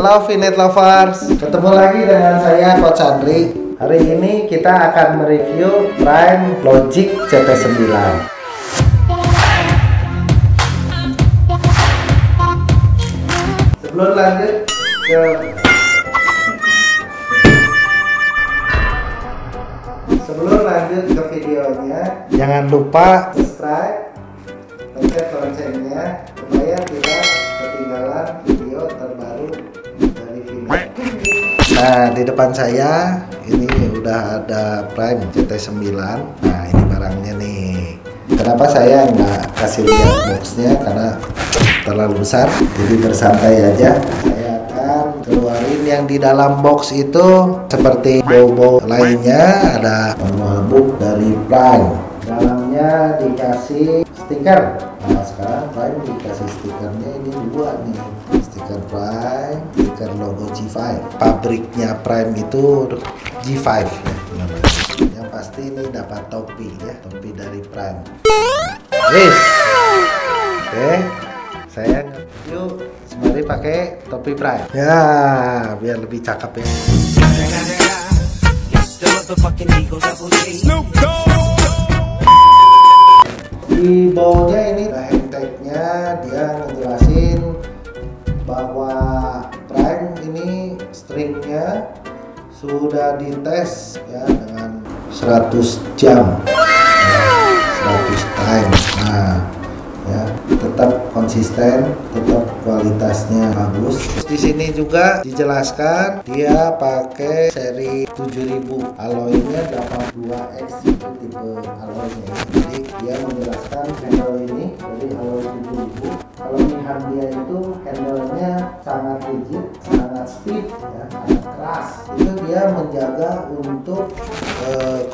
Hello Vieneth Lovers, ketemu lagi dengan saya Coach Andri. Hari ini kita akan mereview Prime Logic CT9. Sebelum lanjut ke videonya, jangan lupa subscribe, pencet loncengnya supaya tidak ketinggalan video terbaru dari Vieneth. Nah, di depan saya ini udah ada Prime CT9. Nah, ini barangnya nih. Kenapa saya nggak kasih lihat boxnya karena terlalu besar, jadi bersantai aja. Saya akan keluarin yang di dalam box itu seperti box lainnya. Ada manual book dari Prime. Dalamnya dikasih stiker. Nah, sekarang Prime dikasih stikernya ini dua nih. Stiker Prime, stiker logo G5. Pabriknya Prime itu G5 ya. Yang pasti ini dapat topi ya, topi dari Prime. Yes. Oke, saya yuk sembari pakai topi Prime. Ya, biar lebih cakep ya. Di bawahnya ini hang tag-nya, dia ngejelasin bahwa Prime ini stringnya sudah dites ya dengan 100 jam ya, 100 time. Nah ya, tetap konsisten, tetap kualitasnya bagus. Terus di sini juga dijelaskan dia pakai seri 7000, aloynya 82X tipe aloynya. Jadi dia menjelaskan handle ini dari aloy 7000. Kalau miham dia itu handle-nya sangat rigid, sangat stiff ya, sangat keras. Itu dia menjaga untuk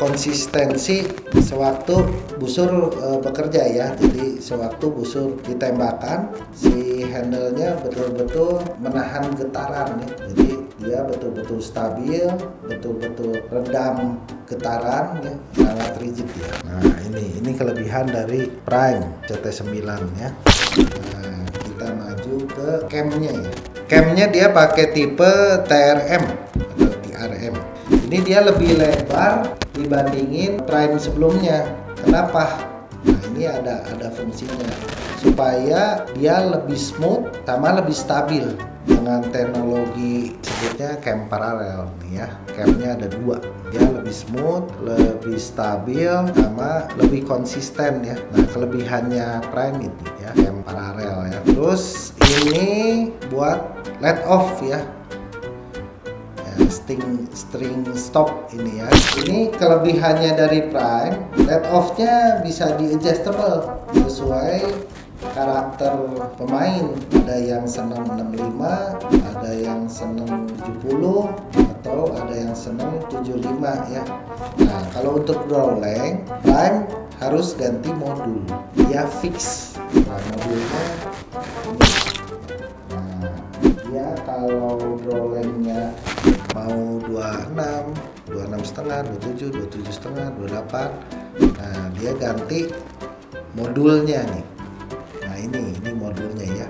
konsistensi sewaktu busur bekerja ya. Jadi sewaktu busur ditembakkan, si handle-nya betul-betul menahan getaran ya. Jadi dia betul-betul stabil, betul-betul redam getaran ya, sangat rigid ya. Nah, ini kelebihan dari Prime CT9 ya. Nah, kita maju ke camnya ya. Camnya dia pakai tipe TRM atau TRM. Ini dia lebih lebar dibandingin Prime sebelumnya. Kenapa? Nah, ini ada fungsinya supaya dia lebih smooth sama lebih stabil dengan teknologi sebutnya cam paralel nih ya. Camnya ada dua, dia lebih smooth, lebih stabil, sama lebih konsisten ya. Nah, kelebihannya Prime itu ya, cam paralel ya. Terus ini buat let off ya, string stop ini ya. Ini kelebihannya dari Prime, let off-nya bisa di adjustable sesuai karakter pemain. Ada yang seneng 65, ada yang seneng 70, atau ada yang seneng 75 ya. Nah, kalau untuk draw length, Prime harus ganti modul, dia fix. Nah, modulnya ini. Nah, dia kalau draw length-nya mau 26, 26,5, 27, 27,5, 28. Nah, dia ganti modulnya nih. Nah, ini modulnya ya.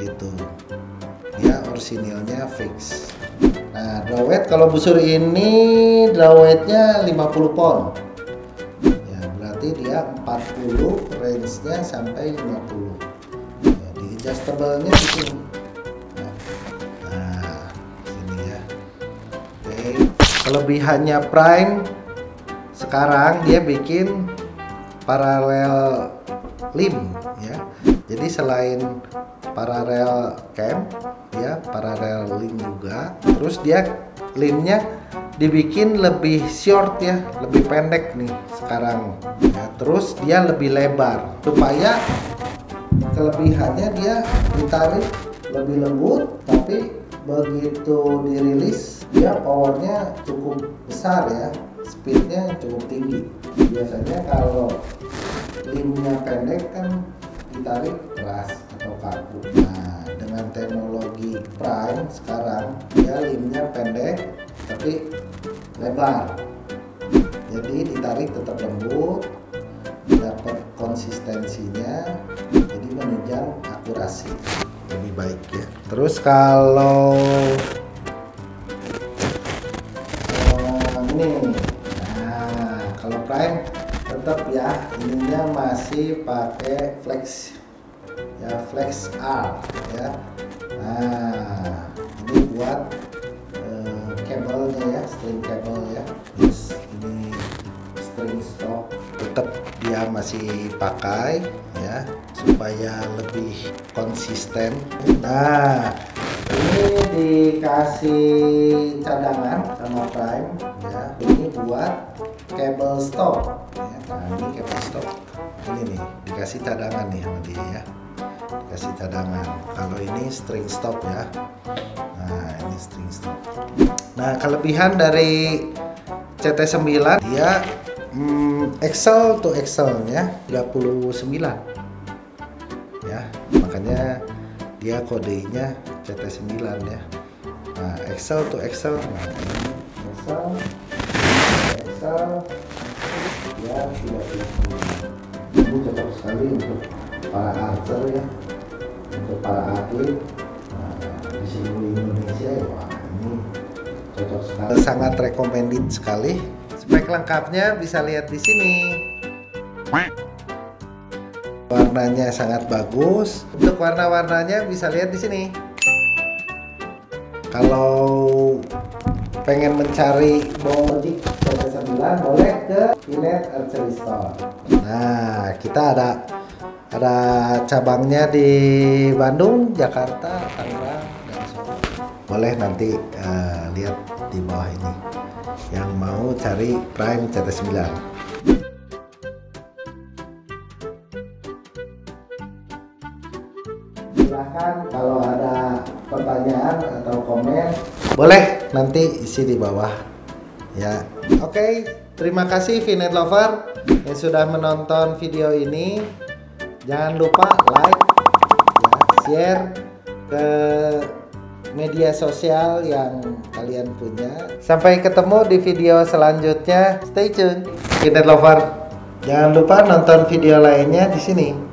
Gitu. Dia orsinilnya fix. Nah, draw weight kalau busur ini draw weight-nya 50 pound. Ya, berarti dia 40, range-nya sampai 50. Ya, di adjustable-nya di sini. Kelebihannya Prime sekarang dia bikin paralel limb ya. Jadi selain paralel cam ya, paralel limb juga. Terus dia limbnya dibikin lebih short ya, lebih pendek nih sekarang ya. Terus dia lebih lebar supaya kelebihannya dia ditarik lebih lembut, tapi begitu dirilis dia powernya cukup besar ya, speednya cukup tinggi. Biasanya kalau limbnya pendek kan ditarik keras atau kaku. Nah, dengan teknologi Prime sekarang dia limbnya pendek tapi lebar, jadi ditarik tetap lembut, dapat konsistensinya, jadi menunjang akurasi. lebih baik ya. Terus kalau ini, nah kalau Prime tetap ya ininya masih pakai Flex ya, Flex R ya. Nah ini buat kabelnya ya, string kabel ya. Terus ini string stock tetap dia masih pakai ya, supaya lebih konsisten. Nah ini dikasih cadangan sama Prime ya, ini buat kabel stop ya. Nah ini kabel stop ini nih dikasih cadangan nih sama dia ya, dikasih cadangan. Kalau ini string stop ya, nah ini string stop. Nah kelebihan dari CT9 dia axle to axle-nya 39 ya, makanya dia kodenya CT9 ya. Nah, axle to axle, nah, axle ya tidak ini cocok sekali untuk para archer ya, untuk para atlet. Nah, di seluruh Indonesia ya, wah, ini cocok sekali, sangat recommended sekali. Spek lengkapnya bisa lihat di sini. Warnanya sangat bagus. Untuk warna-warnanya bisa lihat di sini. Kalau pengen mencari Logic CT9 boleh ke Vieneth Archery Store. Nah, kita ada cabangnya di Bandung, Jakarta, Tangerang, dan Solo. Boleh nanti lihat di bawah ini yang mau cari Prime CT9. Silahkan kalau ada pertanyaan atau komen boleh nanti isi di bawah ya. Oke, terima kasih Vieneth Lover yang sudah menonton video ini. Jangan lupa like ya, share ke media sosial yang kalian punya. Sampai ketemu di video selanjutnya, stay tune Vieneth Lover. Jangan lupa nonton video lainnya di sini.